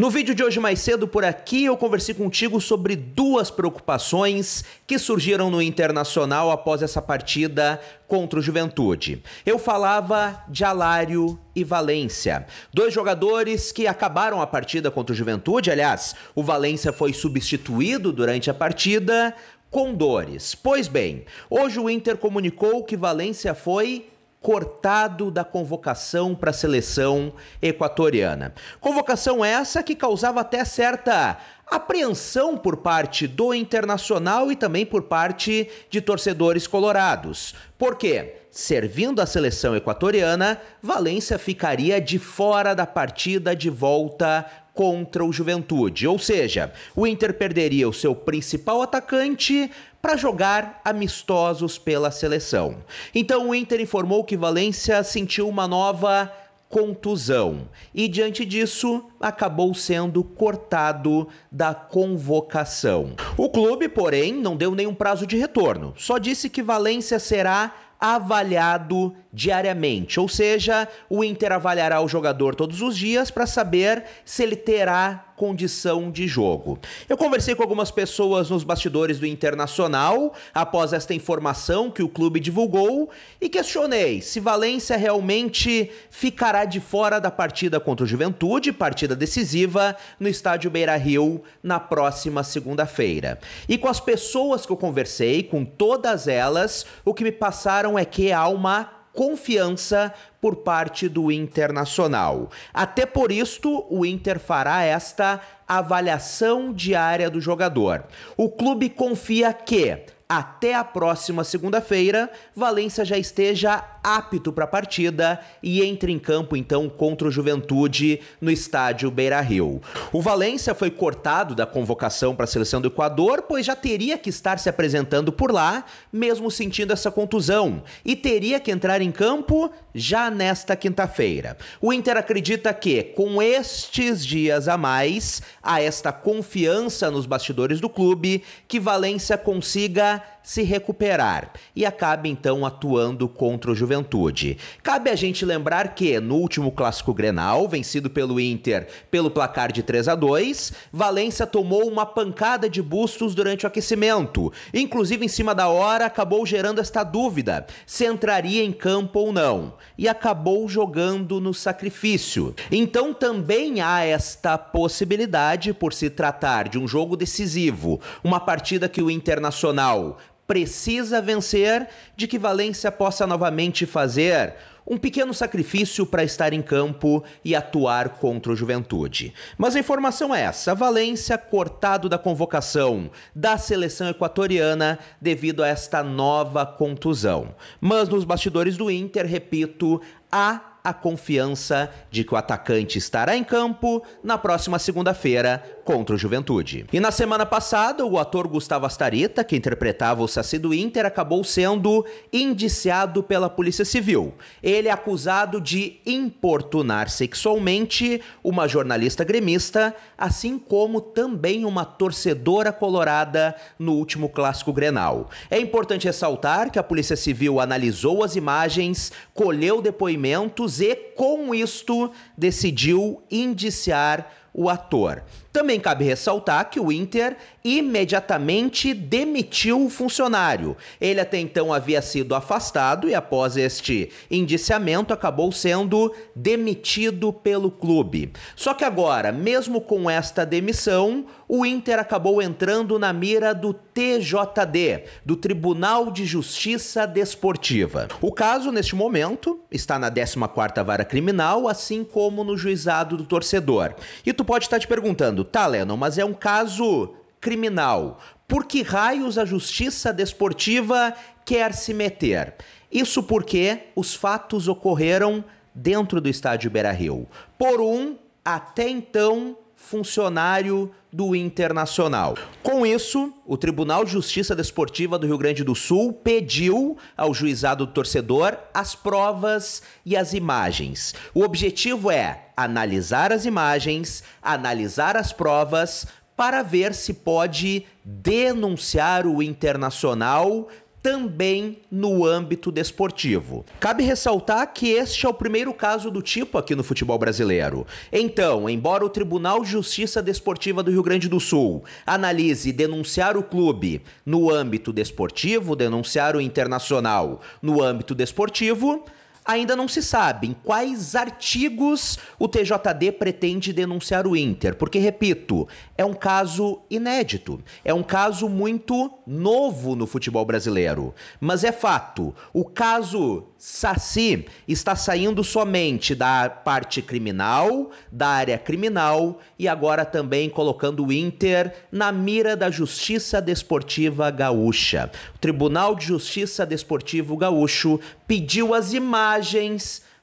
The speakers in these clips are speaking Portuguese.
No vídeo de hoje mais cedo por aqui, eu conversei contigo sobre duas preocupações que surgiram no Internacional após essa partida contra o Juventude. Eu falava de Alário e Valencia, dois jogadores que acabaram a partida contra o Juventude. Aliás, o Valencia foi substituído durante a partida com dores. Pois bem, hoje o Inter comunicou que Valencia foi cortado da convocação para a seleção equatoriana. Convocação essa que causava até certa apreensão por parte do Internacional e também por parte de torcedores colorados. Por quê? Servindo a seleção equatoriana, Valencia ficaria de fora da partida de volta contra o Juventude. Ou seja, o Inter perderia o seu principal atacante para jogar amistosos pela seleção. Então o Inter informou que Valencia sentiu uma nova contusão e, diante disso, acabou sendo cortado da convocação. O clube, porém, não deu nenhum prazo de retorno, só disse que Valencia será avaliado diariamente, ou seja, o Inter avaliará o jogador todos os dias para saber se ele terá condição de jogo. Eu conversei com algumas pessoas nos bastidores do Internacional após esta informação que o clube divulgou e questionei se Valencia realmente ficará de fora da partida contra o Juventude, partida decisiva no estádio Beira-Rio na próxima segunda-feira. E com as pessoas que eu conversei, com todas elas, o que me passaram é que há uma confiança por parte do Internacional. Até por isto, o Inter fará esta avaliação diária do jogador. O clube confia que, até a próxima segunda-feira, Valencia já esteja apto para a partida e entre em campo, então, contra o Juventude no estádio Beira-Rio. O Valencia foi cortado da convocação para a seleção do Equador, pois já teria que estar se apresentando por lá, mesmo sentindo essa contusão, e teria que entrar em campo já nesta quinta-feira. O Inter acredita que, com estes dias a mais, há esta confiança nos bastidores do clube que Valencia consiga se recuperar e acaba então atuando contra o Juventude. Cabe a gente lembrar que no último clássico Grenal, vencido pelo Inter pelo placar de 3-2, Valencia tomou uma pancada de bustos durante o aquecimento. Inclusive, em cima da hora, acabou gerando esta dúvida, se entraria em campo ou não, e acabou jogando no sacrifício. Então também há esta possibilidade, por se tratar de um jogo decisivo, uma partida que o Internacional precisa vencer, de que Valencia possa novamente fazer um pequeno sacrifício para estar em campo e atuar contra o Juventude. Mas a informação é essa: Valencia cortado da convocação da seleção equatoriana devido a esta nova contusão. Mas nos bastidores do Inter, repito, há a confiança de que o atacante estará em campo na próxima segunda-feira contra o Juventude. E na semana passada, o ator Gustavo Astarita, que interpretava o Saci do Inter, acabou sendo indiciado pela Polícia Civil. Ele é acusado de importunar sexualmente uma jornalista gremista, assim como também uma torcedora colorada no último clássico Grenal. É importante ressaltar que a Polícia Civil analisou as imagens, colheu depoimentos e, com isto, decidiu indiciar o ator. Também cabe ressaltar que o Inter imediatamente demitiu o funcionário. Ele até então havia sido afastado e, após este indiciamento, acabou sendo demitido pelo clube. Só que agora, mesmo com esta demissão, o Inter acabou entrando na mira do TJD, do Tribunal de Justiça Desportiva. O caso, neste momento, está na 14ª Vara Criminal, assim como no Juizado do Torcedor. E tu pode estar te perguntando: tá, Lennon, mas é um caso criminal, por que raios a Justiça Desportiva quer se meter? Isso porque os fatos ocorreram dentro do estádio Beira-Rio, por um, até então, funcionário do Internacional. Com isso, o Tribunal de Justiça Desportiva do Rio Grande do Sul pediu ao Juizado do Torcedor as provas e as imagens. O objetivo é analisar as imagens, analisar as provas, para ver se pode denunciar o Internacional também no âmbito desportivo. Cabe ressaltar que este é o primeiro caso do tipo aqui no futebol brasileiro. Então, embora o Tribunal de Justiça Desportiva do Rio Grande do Sul analise denunciar o clube no âmbito desportivo, denunciar o Internacional no âmbito desportivo, ainda não se sabe em quais artigos o TJD pretende denunciar o Inter, porque, repito, é um caso inédito, é um caso muito novo no futebol brasileiro. Mas é fato, o caso Saci está saindo somente da parte criminal, da área criminal, e agora também colocando o Inter na mira da Justiça Desportiva Gaúcha. O Tribunal de Justiça Desportivo Gaúcho pediu as imagens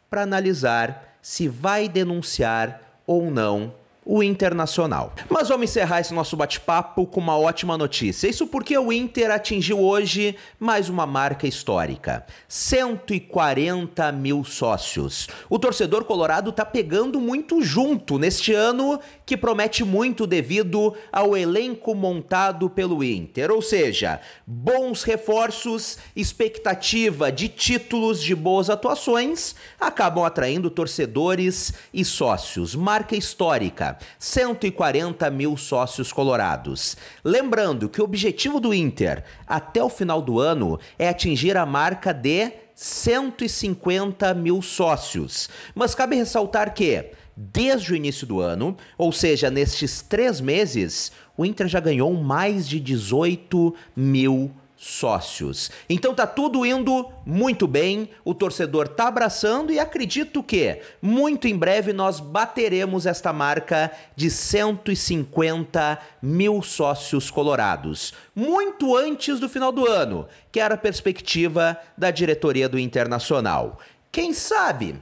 para analisar se vai denunciar ou não o Internacional. Mas vamos encerrar esse nosso bate-papo com uma ótima notícia. Isso porque o Inter atingiu hoje mais uma marca histórica. 140 mil sócios. O torcedor colorado tá pegando muito junto neste ano, que promete muito devido ao elenco montado pelo Inter. Ou seja, bons reforços, expectativa de títulos, de boas atuações, acabam atraindo torcedores e sócios. Marca histórica. 140 mil sócios colorados. Lembrando que o objetivo do Inter até o final do ano é atingir a marca de 150 mil sócios. Mas cabe ressaltar que, desde o início do ano, ou seja, nestes 3 meses, o Inter já ganhou mais de 18 mil sócios. Então tá tudo indo muito bem, o torcedor tá abraçando e acredito que muito em breve nós bateremos esta marca de 150 mil sócios colorados. Muito antes do final do ano, que era a perspectiva da diretoria do Internacional. Quem sabe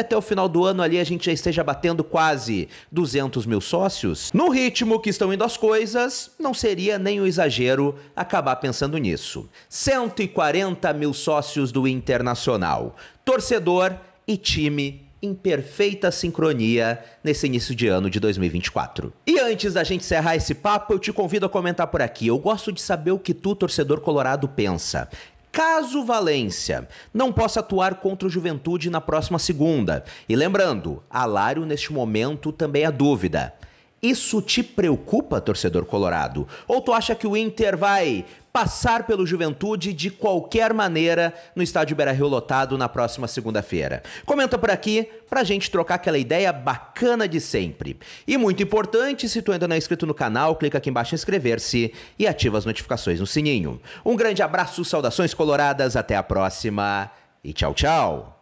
até o final do ano ali a gente já esteja batendo quase 200 mil sócios? No ritmo que estão indo as coisas, não seria nem um exagero acabar pensando nisso. 140 mil sócios do Internacional. Torcedor e time em perfeita sincronia nesse início de ano de 2024. E antes da gente encerrar esse papo, eu te convido a comentar por aqui. Eu gosto de saber o que tu, torcedor colorado, pensa. Caso Valência não possa atuar contra o Juventude na próxima segunda. E lembrando, Alário neste momento também é dúvida. Isso te preocupa, torcedor colorado? Ou tu acha que o Inter vai passar pelo Juventude de qualquer maneira no estádio Beira-Rio lotado na próxima segunda-feira? Comenta por aqui pra gente trocar aquela ideia bacana de sempre. E muito importante, se tu ainda não é inscrito no canal, clica aqui embaixo em inscrever-se e ativa as notificações no sininho. Um grande abraço, saudações coloradas, até a próxima e tchau, tchau!